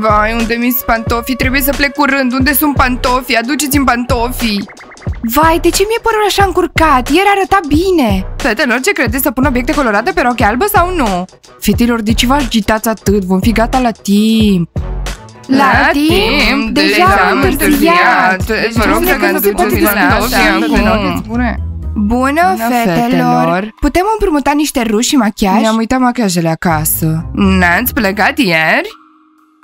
Vai, unde mi sunt pantofii? Trebuie să plec curând. Unde sunt pantofii? Aduceți-mi pantofii! Vai, de ce mi-e părul așa încurcat? Ieri arăta bine! Fetelor, ce credeți, să pun obiecte colorate pe rochea albă sau nu? Fetelor, de ce vă agitați atât? Vom fi gata la timp! La timp? Deja am întârziat! Vă rog să găduceți pantofii. Bună, fetelor! Putem împrumuta niște ruși și machiaj? Ne-am uitat machiajele acasă. N-ați plecat ieri?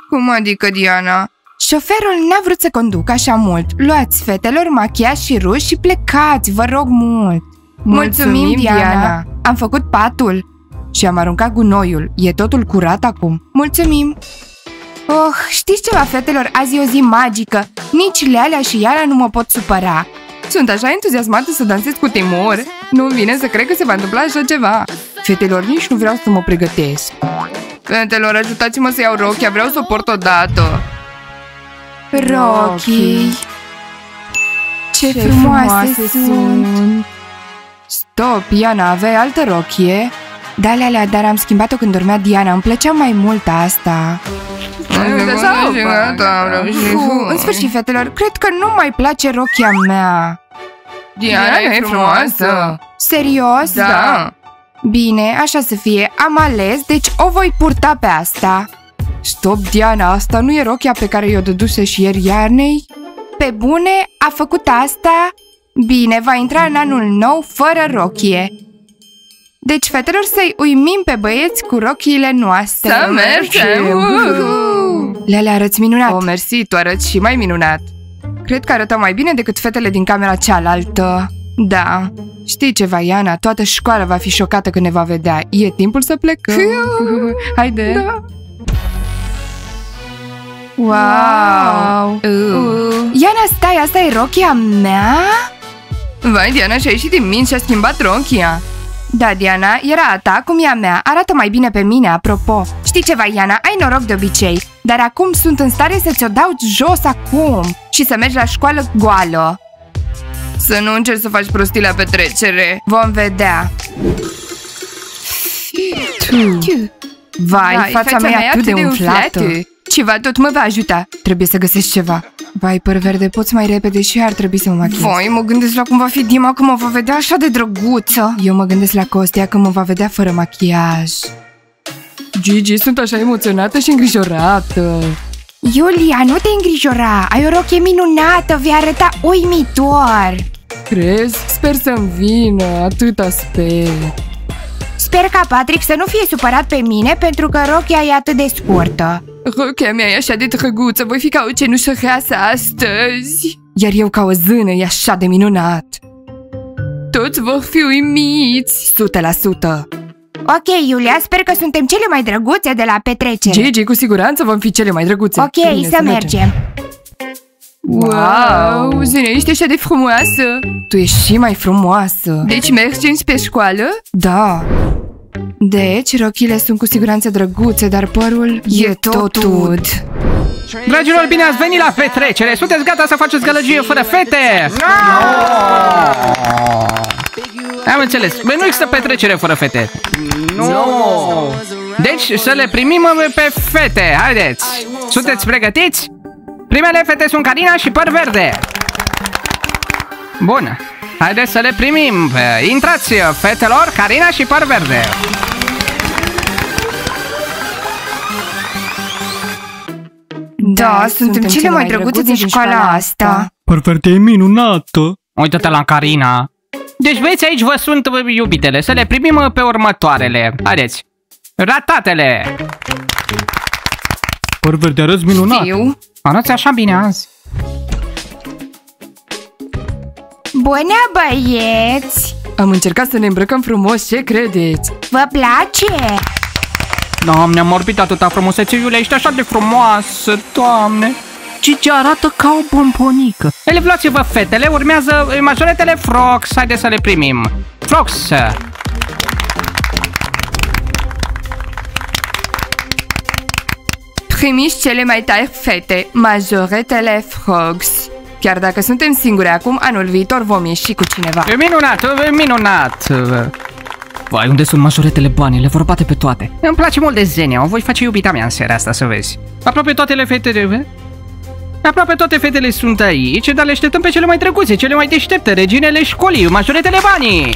Cum adică, Diana? Șoferul n-a vrut să conducă așa mult. Luați, fetelor, machiaj și ruși și plecați, vă rog mult! Mulțumim, Diana! Am făcut patul și am aruncat gunoiul. E totul curat acum. Mulțumim! Oh, știți ceva, fetelor? Azi e o zi magică. Nici Lealea și Iana nu mă pot supăra. Sunt așa entuziasmată să dansez cu Timur. Nu-mi vine să cred că se va întâmpla așa ceva. Fetelor, nici nu vreau să mă pregătesc. Fetelor, ajutați-mă să iau rochia, vreau să o port odată. Rochii, ce frumoase sunt. Stop, Iana, aveai altă rochie? Da, Lealea, dar am schimbat-o când dormea Diana. Îmi plăcea mai mult asta. În sfârșit, fetelor, cred că nu mai place rochia mea. Diana e frumoasă. Serios? Da. Bine, așa să fie. Am ales, deci o voi purta pe asta. Stop, Diana, asta nu e rochia pe care i-o dăduse și ieri Iarnei? Pe bune, a făcut asta? Bine, va intra în anul nou fără rochie. Deci, fetelor, să-i uimim pe băieți cu rochiile noastre. Să mergem! Lealea, arăți minunat! Oh, mersi, tu arăți și mai minunat! Cred că arătăm mai bine decât fetele din camera cealaltă. Da. Știi ceva, Iana? Toată școala va fi șocată când ne va vedea. E timpul să plecăm. Haide! Da. Wow! Iana, stai, asta e rochia mea? Vai, Diana, și-a ieșit din minți și-a schimbat rochia. Da, Diana, era a ta cum e a mea. Arată mai bine pe mine, apropo. Știi ceva, Iana? Ai noroc de obicei. Dar acum sunt în stare să ți-o dau jos acum. Și să mergi la școală goală. Să nu încerci să faci prostii la petrecere. Vom vedea. Vai, fața mea e atât de umflată. Ceva tot mă va ajuta. Trebuie să găsești ceva. Vai, păr verde, poți mai repede și ar trebui să mă machiez. Voi, mă gândesc la cum va fi Dima când mă va vedea așa de drăguță. Eu mă gândesc la Costea când mă va vedea fără machiaj. Gigi, sunt așa emoționată și îngrijorată. Iulia, nu te îngrijora. Ai o rochie minunată, vei arăta uimitor. Crezi? Sper să-mi vină, atâta sper. Sper ca Patrick să nu fie supărat pe mine pentru că rochia e atât de scurtă. Rochia mea e așa de drăguță, voi fi ca o cenușă rasă astăzi. Iar eu ca o zână, e așa de minunat. Toți vor fi uimiți. 100%. Ok, Iulia, sper că suntem cele mai drăguțe de la petrecere. Gigi, cu siguranță vom fi cele mai drăguțe. Ok, bine, să mergem. Wow, Zine, ești așa de frumoasă. Tu ești și mai frumoasă. Deci mergem pe școală? Da. Deci, rochile sunt cu siguranță drăguțe, dar părul e tot ud. Dragilor, bine ați venit la petrecere! Sunteți gata să faceți gălăgie fără fete? Am înțeles, băi, nu există petrecere fără fete. Deci, să le primim pe fete, haideți! Sunteți pregătiți? Primele fete sunt Carina și Păr Verde. Bună! Haideți să le primim! Intrați, fetelor, Carina și Păr Verde! Da, suntem cele mai drăguțe din școala asta! Păr Verde e minunată! Uită-te la Carina! Deci, băieți, aici vă sunt iubitele. Să le primim pe următoarele. Haideți! Ratatele! Păr Verde, arăți minunat! Arăți așa bine azi! Bună, băieți! Am încercat să ne îmbrăcăm frumos, ce credeți? Vă place? Doamne, am orbit atâta frumusețe, Iulia, ești așa de frumoasă, Doamne! Gigi arată ca o bombonică. Elevați-vă, fetele, urmează majoretele Frox, haideți să le primim. Frox! Primiți cele mai tari fete, majoretele Frox. Chiar dacă suntem singuri acum, anul viitor vom ieși cu cineva. E minunat, e minunat! Vai, unde sunt majoretele, banii? Le vor bate pe toate. Îmi place mult de Zenia, o voi face iubita mea în seara asta, să vezi. Aproape toate fetele sunt aici, dar le așteptăm pe cele mai drăguțe, cele mai deștepte, reginele școlii, majoretele banii!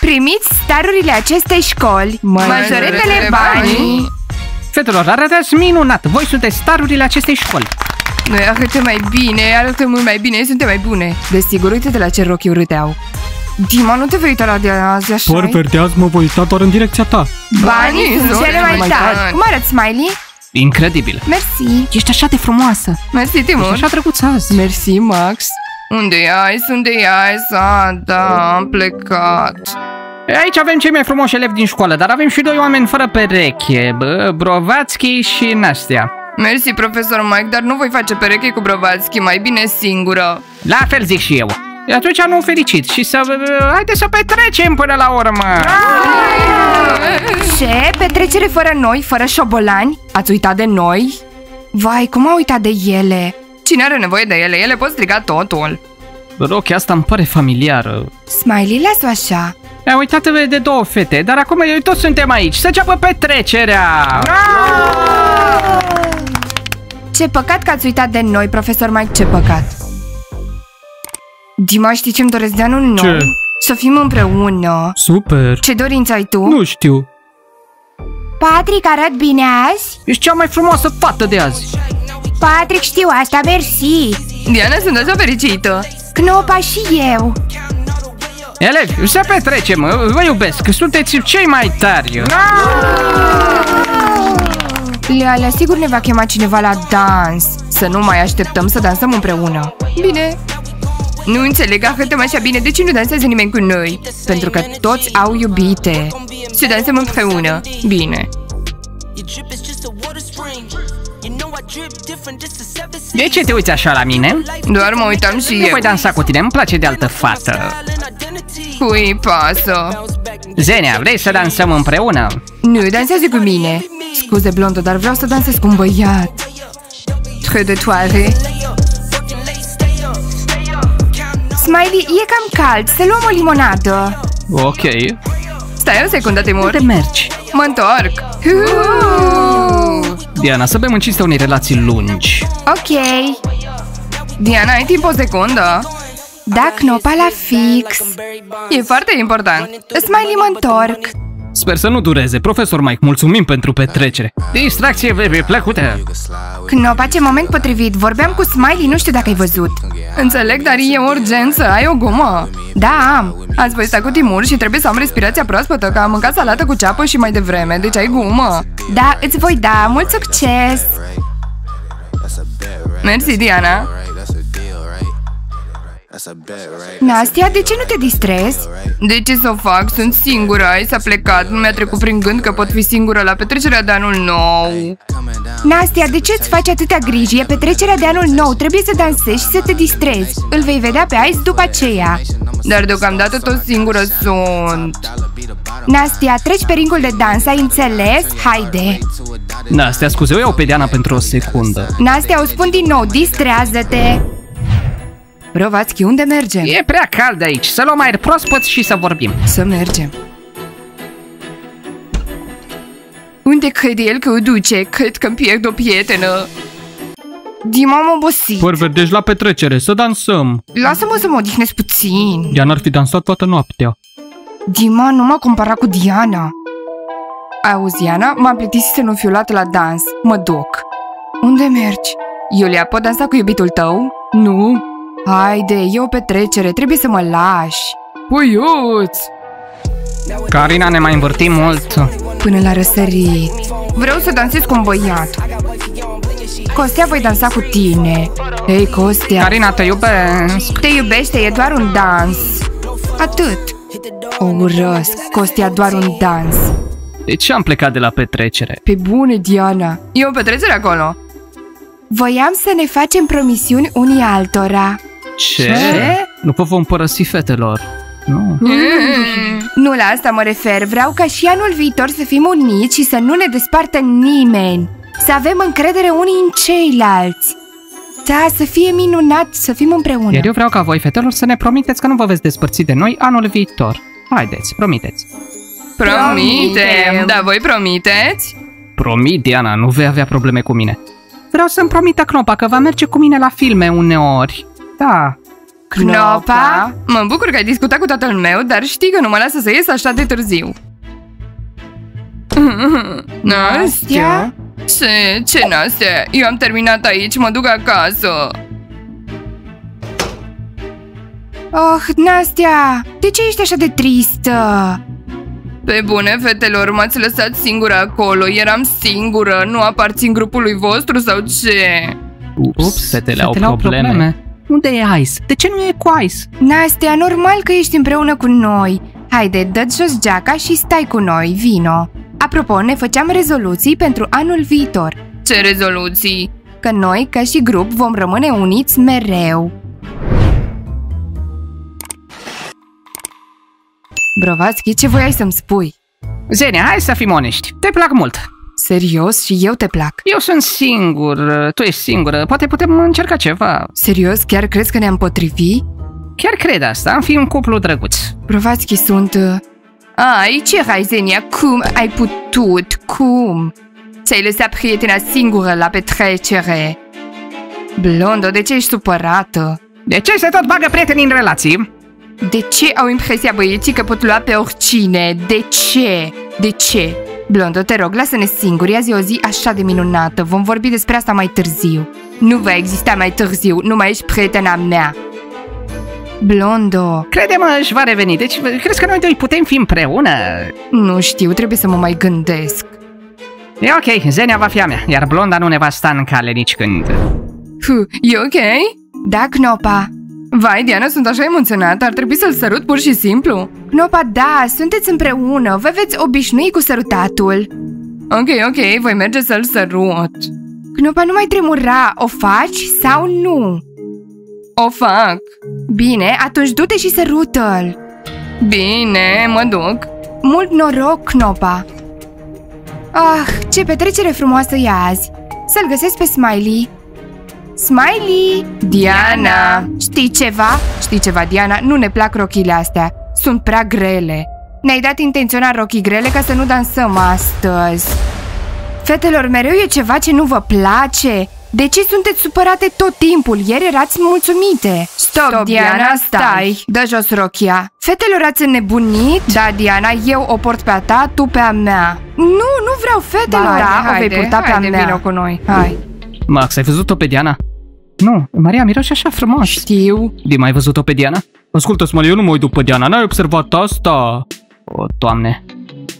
Primiți starurile acestei școli, majoretele banii! Fetelor, arătați minunat, voi sunteți starurile acestei școli! Noi arătăm mai bine, arătăm mult mai bine, suntem mai bune! Desigur, uite de la ce rochii urâteau! Dima, nu te vei uita la de azi, așa? Păr verde, azi mă voi uita doar în direcția ta. Banii sunt cele mai tari. Cum arăți, Smiley? Incredibil. Mersi. Ești așa de frumoasă. Mersi, Timon. Ești așa drăguț azi. Mersi, Max. Unde e? Da, am plecat. Aici avem cei mai frumoși elevi din școală, dar avem și doi oameni fără pereche, Brovatski și Nastia. Mersi, profesor Mike, dar nu voi face pereche cu Brovatski, mai bine singură. La fel zic și eu. Atunci nu fericit și să... Haide să petrecem până la urmă! Ce? Petrecere fără noi, fără șobolani? Ați uitat de noi? Vai, cum au uitat de ele? Cine are nevoie de ele? Ele pot striga totul. Rochia asta îmi pare familiară. Smiley, las-o așa. Am uitat de două fete, dar acum toți suntem aici. Să înceapă petrecerea! Ce păcat că ați uitat de noi, profesor Mike, ce păcat! Dima, știi ce-mi doresc de anul nou? Ce? Să fim împreună. Super! Ce dorință ai tu? Nu știu. Patrick, arăt bine azi? Ești cea mai frumoasă fată de azi. Patrick, știu asta, mersi. Diana, sunt așa fericită. Knopa și eu. Elevi, să petrecem, vă iubesc, sunteți cei mai tari. Leala, sigur ne va chema cineva la dans. Să nu mai așteptăm să dansăm împreună. Bine. Nu înțeleg, arătăm așa bine, de ce nu dansează nimeni cu noi? Pentru că toți au iubite. Să dansăm împreună. Bine. De ce te uiți așa la mine? Doar mă uitam și eu. Nu voi dansa cu tine, îmi place de altă fată. Cui pasă? Zenia, vrei să dansăm împreună? Nu, dansează cu mine. Scuze, blondă, dar vreau să dansez cu un băiat. Trădătoare. Smiley, e cam cald, să luăm o limonadă. Ok. Stai o secundă, Timur. Te mergi. Mă întorc. Diana, să bem în cinstea unei relații lungi. Ok. Diana, ai timp o secundă? Da, Knopa, la fix. E foarte important. Smiley, mă întorc. Sper să nu dureze. Profesor Mike, mulțumim pentru petrecere. Distracție, baby, plăcută. Knopa, ce moment potrivit. Vorbeam cu Smiley, nu știu dacă ai văzut. Înțeleg, dar e urgență. Ai o gumă? Da, am. Azi voi sta cu Timur și trebuie să am respirația proaspătă, că am mâncat salată cu ceapă și mai devreme. Deci ai gumă. Da, îți voi da. Mult succes. Mersi, Diana. Nastia, de ce nu te distrezi? De ce să o fac? Sunt singură, ai s-a plecat. Nu mi-a trecut prin gând că pot fi singură la petrecerea de anul nou. Nastia, de ce îți faci atâtea griji? E petrecerea de anul nou, trebuie să dansezi și să te distrezi. Îl vei vedea pe Ice după aceea. Dar deocamdată tot singură sunt. Nastia, treci pe ringul de dans, ai înțeles? Haide! Nastia, scuze, eu iau pe Diana pentru o secundă. Nastia, o spun din nou, distrează-te! Brovatski, unde mergem? E prea cald aici, să luăm aer proaspăt și să vorbim. Să mergem. Unde crede el că o duce? Cred că-mi pierd o prietenă. Dima, am obosit. Vorbești la petrecere, să dansăm. Lasă-mă să mă odihnesc puțin. Diana ar fi dansat toată noaptea. Dima, nu m-a comparat cu Diana. Auzi, Diana, m-am plictisit să nu fiu luată la dans. Mă duc. Unde mergi? Iulia, pot dansa cu iubitul tău? Nu. Haide, e o petrecere, trebuie să mă lași. Puiuț! Carina, ne mai învârtim mult. Până la răsărit. Vreau să dansez cu un băiat. Costea, voi dansa cu tine. Ei, Costea. Carina, te iubesc. Te iubește, e doar un dans. Atât. O urăsc, Costea, doar un dans. De ce am plecat de la petrecere? Pe bune, Diana. E o petrecere acolo. Voiam să ne facem promisiuni unii altora. Ce? Nu vă vom părăsi, fetelor. Nu. Nu la asta mă refer. Vreau ca și anul viitor să fim uniți și să nu ne despartă nimeni. Să avem încredere unii în ceilalți. Da, să fie minunat, să fim împreună. Iar eu vreau ca voi, fetelor, să ne promiteți că nu vă veți despărți de noi anul viitor. Haideți, promiteți. Promitem! Dar voi promiteți? Promit, Diana, nu vei avea probleme cu mine. Vreau să-mi promită Knopa că va merge cu mine la filme uneori. Da. Knopa? Mă bucur că ai discutat cu tatăl meu, dar știi că nu mă lasă să ies așa de târziu. Nastia? Ce Nastia? Eu am terminat aici, mă duc acasă. Oh, Nastia, de ce ești așa de tristă? Pe bune, fetelor, m-ați lăsat singură acolo, eram singură, nu aparțin grupului vostru sau ce? Ups, fetele au probleme. Unde e Ice? De ce nu e cu Ice? Nastia, normal că ești împreună cu noi. Haide, dă-ți jos geaca și stai cu noi, vino. Apropo, ne făceam rezoluții pentru anul viitor. Ce rezoluții? Că noi, ca și grup, vom rămâne uniți mereu. Brovațchi, ce voiai să-mi spui? Zenia, hai să fim onești. Te plac mult. Serios? Și eu te plac. Eu sunt singur, tu ești singură. Poate putem încerca ceva. Serios? Chiar crezi că ne-am potrivit? Chiar cred asta. Am fi un cuplu drăguț. Brovațchi, sunt... Ai, ce hai, Zenia? Cum ai putut? Cum? Ți-ai lăsat prietena singură la petrecere. Blondo, de ce ești supărată? De ce se tot bagă prietenii în relații? De ce au impresia băieții că pot lua pe oricine? De ce? De ce? Blondo, te rog, lasă-ne singuri, azi e o zi așa de minunată. Vom vorbi despre asta mai târziu. Nu va exista mai târziu, nu mai ești prietena mea. Blondo... Crede-mă, își va reveni, deci crezi că noi doi putem fi împreună? Nu știu, trebuie să mă mai gândesc. E ok, Zenia va fi a mea, iar Blonda nu ne va sta în cale nici când. E ok? Da, Knopa. Vai, Diana, sunt așa emoționată, ar trebui să-l sărut pur și simplu. Knopa, da, sunteți împreună, vă veți obișnui cu sărutatul. Ok, voi merge să-l sărut. Knopa, nu mai tremura, o faci sau nu? O fac. Bine, atunci du-te și sărută-l. Bine, mă duc. Mult noroc, Knopa. Ah, ce petrecere frumoasă e azi. Să-l găsesc pe Smiley. Smiley! Diana! Știi ceva? Știi ceva, Diana? Nu ne plac rochile astea. Sunt prea grele. Ne-ai dat intenționat rochii grele ca să nu dansăm astăzi. Fetelor, mereu e ceva ce nu vă place. De ce sunteți supărate tot timpul? Ieri erați mulțumite. Stop, Diana, stai! Dă jos rochia. Fetelor, ați înnebunit? Da, Diana, eu o port pe a ta, tu pe a mea. Nu vreau, fetelor. Da, o vei purta pe a mea. Vino cu noi. Hai. Max, ai văzut-o pe Diana? Nu, Maria, miroase așa frumos. Știu. Dim, ai văzut-o pe Diana? Ascultă, Smiley, eu nu mă uit după Diana, n-ai observat asta? O, Doamne.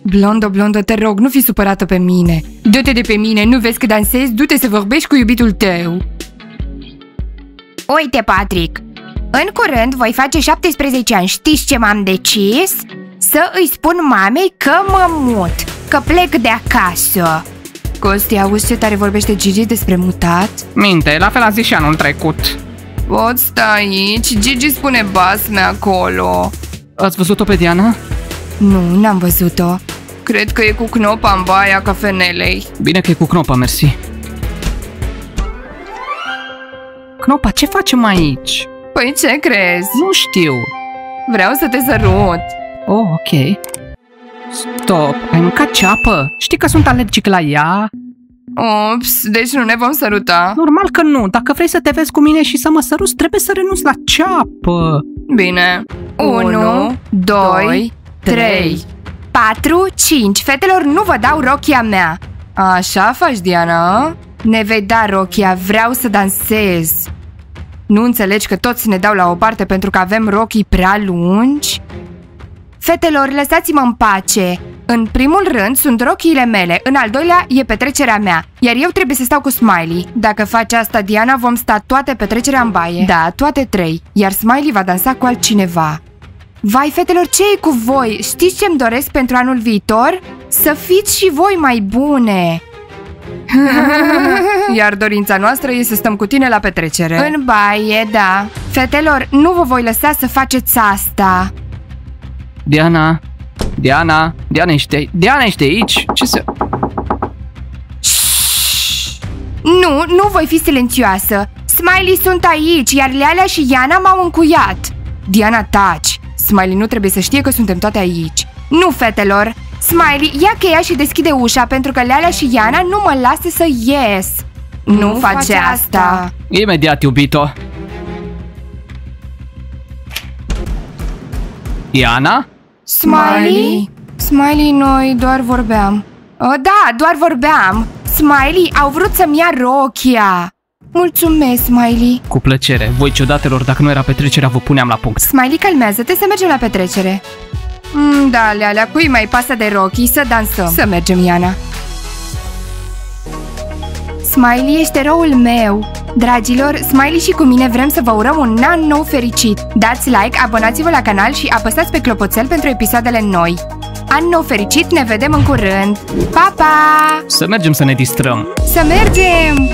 Blondo, te rog, nu fi supărată pe mine. Du-te de pe mine, nu vezi că dansezi? Du-te să vorbești cu iubitul tău. Uite, Patrick, în curând voi face 17 ani, știți ce m-am decis? Să îi spun mamei că mă mut, că plec de acasă. Costi, auzi ce tare vorbește Gigi despre mutat? Minte, la fel a zis și anul trecut. Poți sta aici? Gigi spune basme acolo. Ați văzut-o pe Diana? Nu, n-am văzut-o. Cred că e cu Knopa în baia cafenelei. Bine că e cu Knopa, mersi. Knopa, ce facem aici? Păi ce crezi? Nu știu. Vreau să te sărut. Oh, ok. Stop, ai mâncat ceapă? Știi că sunt alergic la ea? Ups, deci nu ne vom săruta? Normal că nu, dacă vrei să te vezi cu mine și să mă săruți, trebuie să renunți la ceapă. Bine. 1, 2, 3, 4, 5. Fetelor, nu vă dau rochia mea. Așa faci, Diana? Ne vei da rochia, vreau să dansez. Nu înțelegi că toți ne dau la o parte pentru că avem rochii prea lungi? Fetelor, lăsați-mă în pace. În primul rând sunt rochiile mele, în al doilea e petrecerea mea, iar eu trebuie să stau cu Smiley. Dacă faci asta, Diana, vom sta toate petrecerea în baie. Da, toate trei, iar Smiley va dansa cu altcineva. Vai, fetelor, ce e cu voi? Știți ce-mi doresc pentru anul viitor? Să fiți și voi mai bune! Iar dorința noastră e să stăm cu tine la petrecere. În baie, da. Fetelor, nu vă voi lăsa să faceți asta. Diana, ești aici? Ce să... Nu voi fi silențioasă. Smiley, sunt aici, iar Lealea și Iana m-au încuiat. Diana, taci! Smiley nu trebuie să știe că suntem toate aici. Nu, fetelor! Smiley, ia cheia și deschide ușa, pentru că Lealea și Iana nu mă lasă să ies. Nu face asta! Imediat, iubito! Iana? Smiley? Smiley, noi doar vorbeam. Da, doar vorbeam. Smiley, au vrut să-mi ia rochia. Mulțumesc, Smiley. Cu plăcere. Voi, ciudatelor, dacă nu era petrecerea, vă puneam la punct. Smiley, calmează-te să mergem la petrecere. Da, Lealea, cui mai pasă de rochii, să dansăm. Să mergem, Iana. Smiley, ești eroul meu. Dragilor, Smiley și cu mine vrem să vă urăm un an nou fericit. Dați like, abonați-vă la canal și apăsați pe clopoțel pentru episoadele noi. An nou fericit, ne vedem în curând. Pa, pa! Să mergem să ne distrăm. Să mergem!